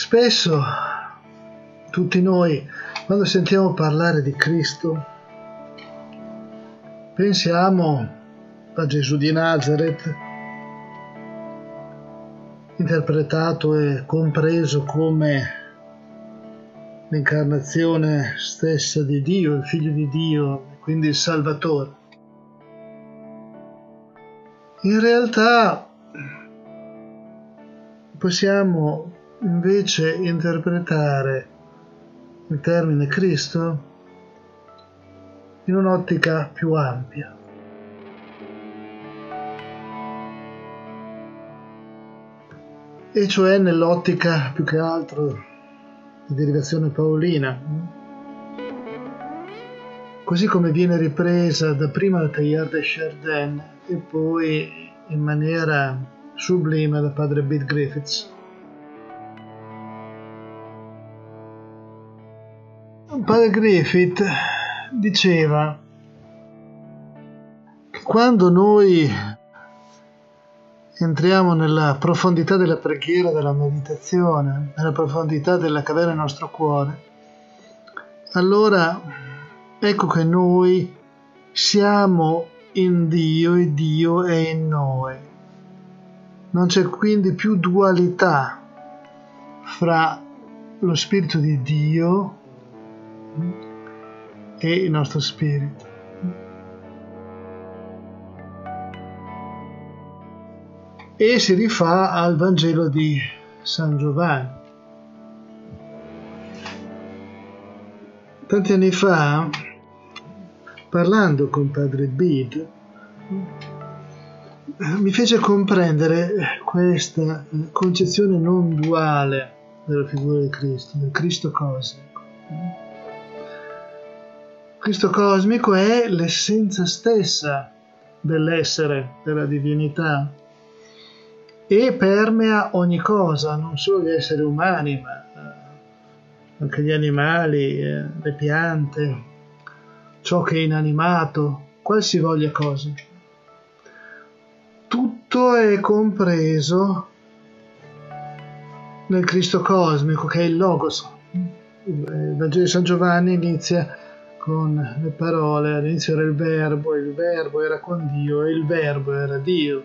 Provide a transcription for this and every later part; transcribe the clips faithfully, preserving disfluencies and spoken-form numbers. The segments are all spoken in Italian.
Spesso tutti noi, quando sentiamo parlare di Cristo, pensiamo a Gesù di Nazareth, interpretato e compreso come l'incarnazione stessa di Dio, il Figlio di Dio, quindi il Salvatore. In realtà possiamo invece interpretare il termine Cristo in un'ottica più ampia. E cioè nell'ottica più che altro di derivazione paolina, così come viene ripresa da prima da Teilhard de Chardin e poi in maniera sublime da padre Bede Griffiths. Padre Griffith diceva che quando noi entriamo nella profondità della preghiera, della meditazione, nella profondità della caverna del nostro cuore, allora ecco che noi siamo in Dio e Dio è in noi. Non c'è quindi più dualità fra lo spirito di Dio e il nostro spirito. E si rifà al Vangelo di San Giovanni. Tanti anni fa, parlando con padre Bede, mi fece comprendere questa concezione non duale della figura di Cristo, del Cristo cosmico. Cristo cosmico è l'essenza stessa dell'essere, della divinità, e permea ogni cosa, non solo gli esseri umani, ma anche gli animali, le piante, ciò che è inanimato, qualsivoglia cosa. Tutto è compreso nel Cristo cosmico, che è il Logos. Il Vangelo di San Giovanni inizia con le parole: all'inizio era il Verbo, il Verbo era con Dio, e il Verbo era Dio.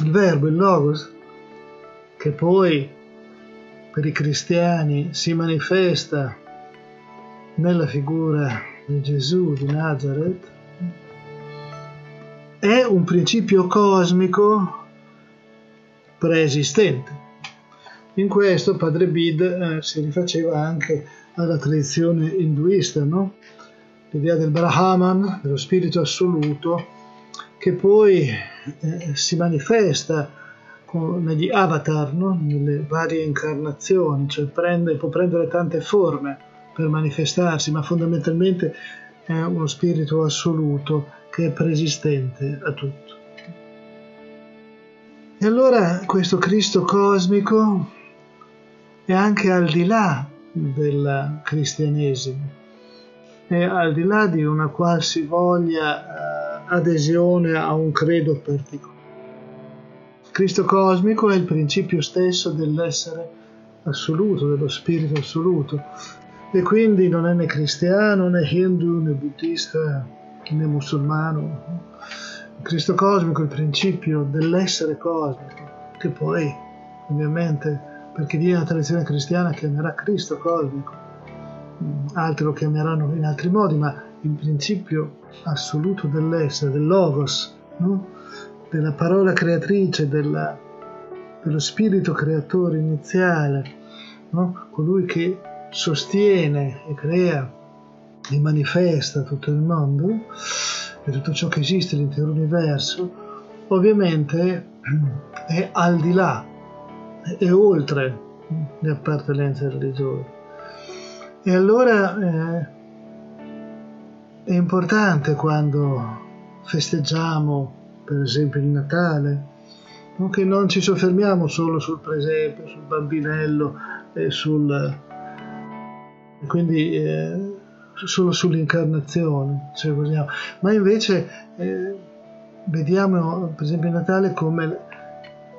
Il Verbo, il Logos, che poi per i cristiani si manifesta nella figura di Gesù di Nazareth, è un principio cosmico preesistente. In questo padre Bede eh, si rifaceva anche alla tradizione induista, no? L'idea del Brahman, dello spirito assoluto, che poi eh, si manifesta con, negli Avatar, no? Nelle varie incarnazioni, cioè prende, può prendere tante forme per manifestarsi, ma fondamentalmente è uno spirito assoluto che è preesistente a tutto. E allora questo Cristo cosmico è anche al di là del cristianesimo, è al di là di una qualsivoglia adesione a un credo particolare. Cristo cosmico è il principio stesso dell'essere assoluto, dello spirito assoluto, e quindi non è né cristiano, né hindu, né buddista, né musulmano. Cristo cosmico è il principio dell'essere cosmico, che poi ovviamente per chi viene dalla tradizione cristiana chiamerà Cristo cosmico, altri lo chiameranno in altri modi, ma il principio assoluto dell'essere, del Logos, no? Della parola creatrice, della, dello spirito creatore iniziale, no? Colui che sostiene e crea e manifesta tutto il mondo e tutto ciò che esiste, l'intero universo, ovviamente è al di là, è oltre le appartenenze religiose. E allora eh, è importante quando festeggiamo, per esempio, il Natale, no? Che non ci soffermiamo solo sul presepe, sul bambinello, e sul, quindi eh, solo sull'incarnazione, se vogliamo. Ma invece eh, vediamo, per esempio, il Natale come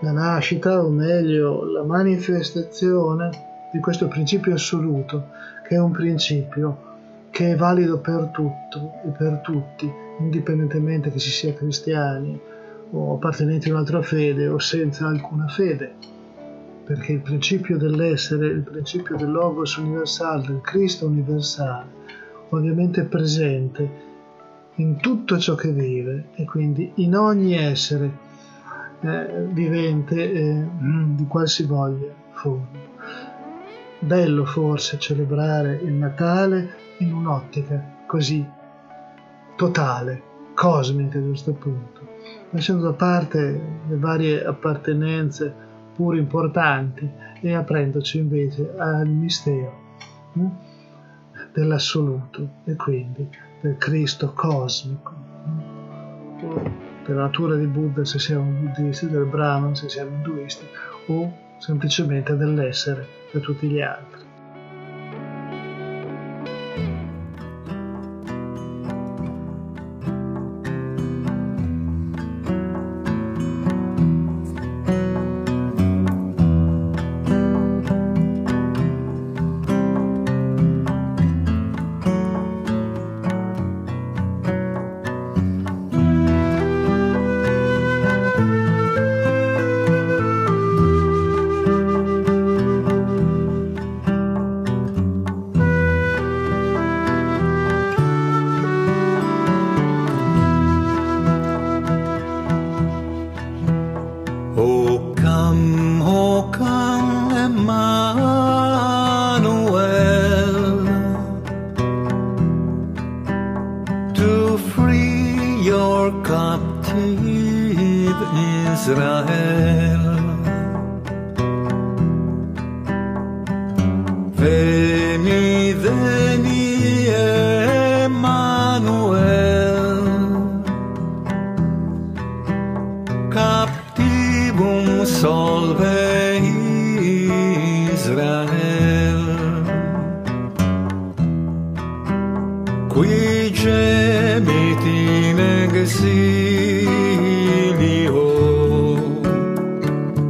la nascita, o meglio la manifestazione di questo principio assoluto, che è un principio che è valido per tutto e per tutti, indipendentemente che si sia cristiani o appartenenti a un'altra fede o senza alcuna fede, perché il principio dell'essere, il principio del Logos universale, del Cristo universale, ovviamente è presente in tutto ciò che vive e quindi in ogni essere eh, vivente eh, di qualsivoglia forma. Bello forse celebrare il Natale in un'ottica così totale, cosmica a questo punto, lasciando da parte le varie appartenenze pur importanti e aprendoci invece al mistero eh, dell'assoluto e quindi del Cristo cosmico, della natura di Buddha se siamo buddisti, del Brahman se siamo induisti, o semplicemente dell'essere per tutti gli altri. Veni, veni, Emmanuel, captivum solve Israel, qui gemit in exilio,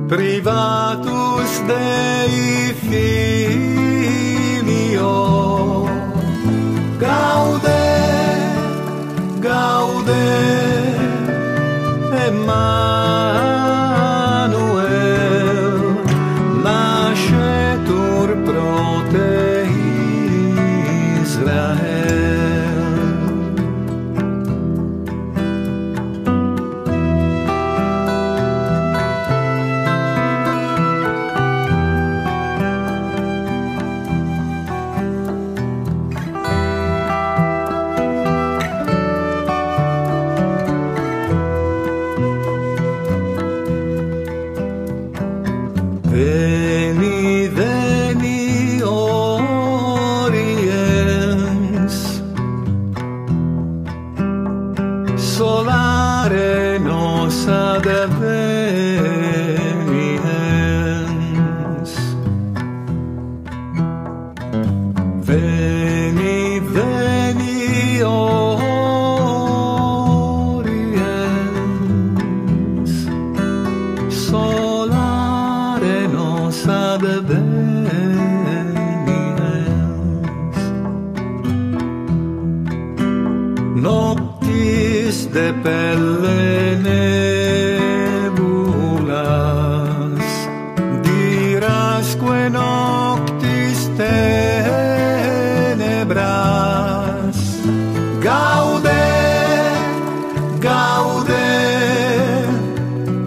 privatus Dei fili, Gaude, Gaude, Emmanuel, nascetur pro te Israel. Noctis de pelle nebulas, dirasque noctis tenebras, Gaude, Gaude,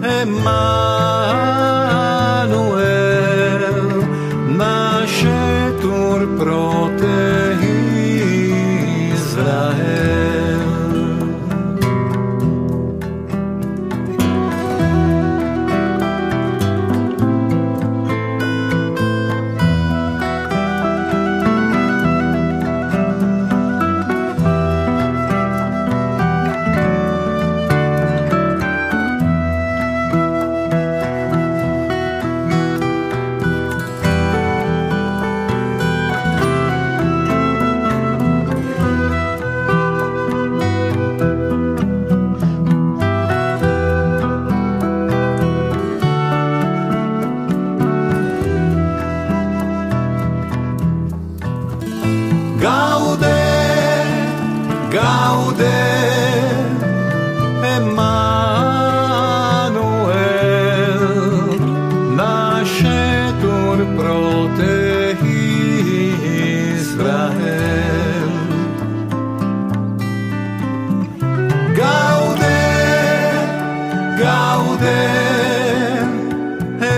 Emmanuel, nascetur pro te Israel.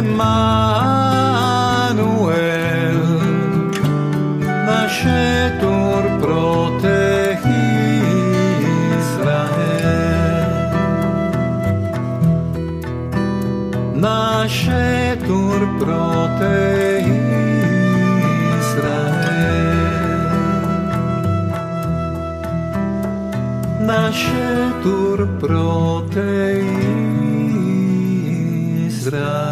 Emmanuel, nascetur pro te Israel, nascetur pro te Israel, nascetur pro te Israel.